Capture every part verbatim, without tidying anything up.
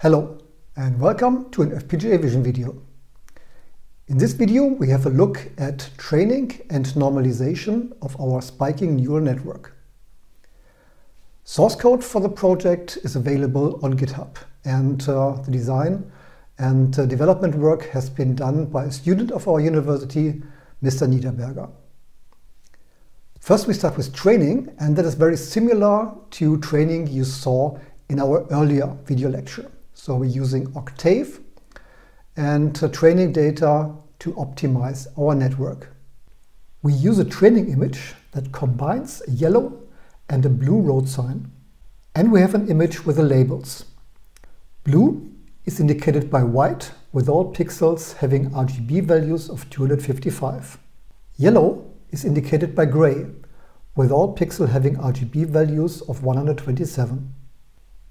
Hello and welcome to an F P G A Vision video. In this video we have a look at training and normalization of our spiking neural network. Source code for the project is available on GitHub, and uh, the design and uh, development work has been done by a student of our university, Mister Niederberger. First we start with training, and that is very similar to training you saw in our earlier video lecture. So we're using Octave and uh, training data to optimize our network. We use a training image that combines a yellow and a blue road sign. And we have an image with the labels. Blue is indicated by white, with all pixels having R G B values of two hundred fifty-five. Yellow is indicated by gray, with all pixels having R G B values of one hundred twenty-seven.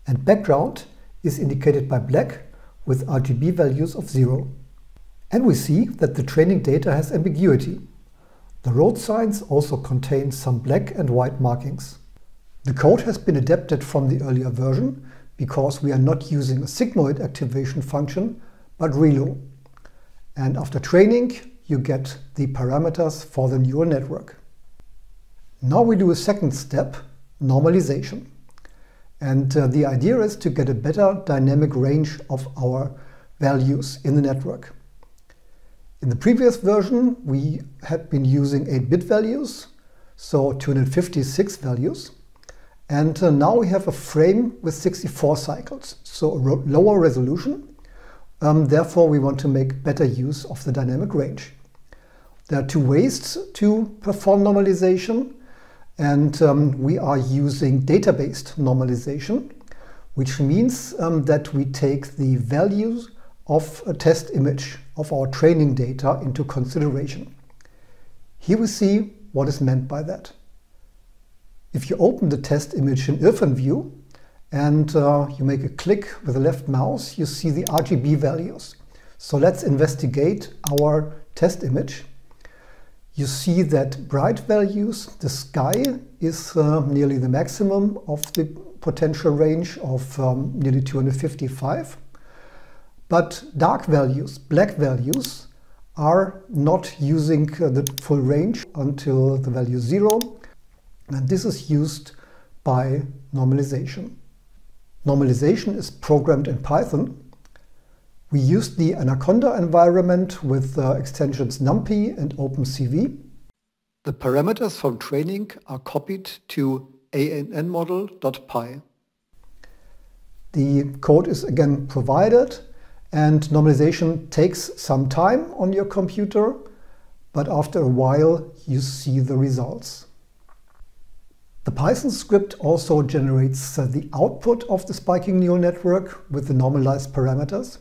And background is indicated by black, with R G B values of zero. And we see that the training data has ambiguity. The road signs also contain some black and white markings. The code has been adapted from the earlier version because we are not using a sigmoid activation function, but ReLU. And after training, you get the parameters for the neural network. Now we do a second step, normalization. And uh, the idea is to get a better dynamic range of our values in the network. In the previous version, we had been using eight bit values, so two hundred fifty-six values. And uh, now we have a frame with sixty-four cycles, so a lower resolution. Um, therefore, we want to make better use of the dynamic range. There are two ways to perform normalization. And um, we are using data-based normalization, which means um, that we take the values of a test image of our training data into consideration. Here we see what is meant by that. If you open the test image in IrfanView and uh, you make a click with the left mouse, you see the R G B values. So let's investigate our test image. You see that bright values, the sky is uh, nearly the maximum of the potential range of um, nearly two hundred fifty-five. But dark values, black values, are not using uh, the full range until the value zero. And this is used by normalization. Normalization is programmed in Python. We used the Anaconda environment with uh, extensions NumPy and OpenCV. The parameters from training are copied to annmodel dot py. The code is again provided, and normalization takes some time on your computer, but after a while you see the results. The Python script also generates uh, the output of the spiking neural network with the normalized parameters.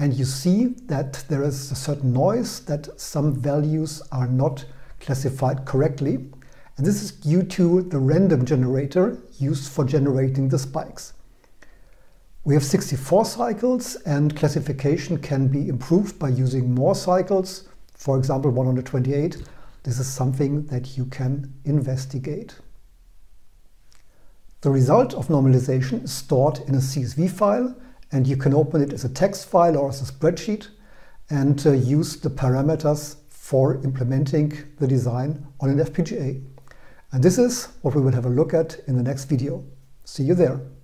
And you see that there is a certain noise, that some values are not classified correctly. And this is due to the random generator used for generating the spikes. We have sixty-four cycles, and classification can be improved by using more cycles, for example one hundred twenty-eight. This is something that you can investigate. The result of normalization is stored in a C S V file, and you can open it as a text file or as a spreadsheet and uh, use the parameters for implementing the design on an F P G A. And this is what we will have a look at in the next video. See you there.